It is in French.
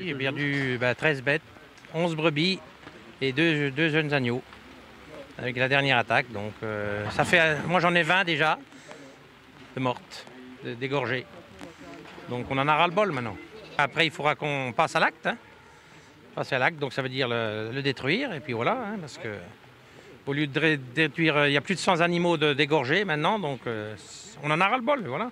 J'ai perdu 13 bêtes, 11 brebis et deux jeunes agneaux avec la dernière attaque. Donc ça fait, moi j'en ai 20 déjà de mortes, dégorgées. Donc on en a ras-le-bol maintenant. Après il faudra qu'on passe à l'acte, hein. Passer à l'acte, donc ça veut dire le détruire et puis voilà, hein, parce que au lieu de détruire, il y a plus de 100 animaux dégorgés maintenant, donc on en a ras-le-bol, voilà.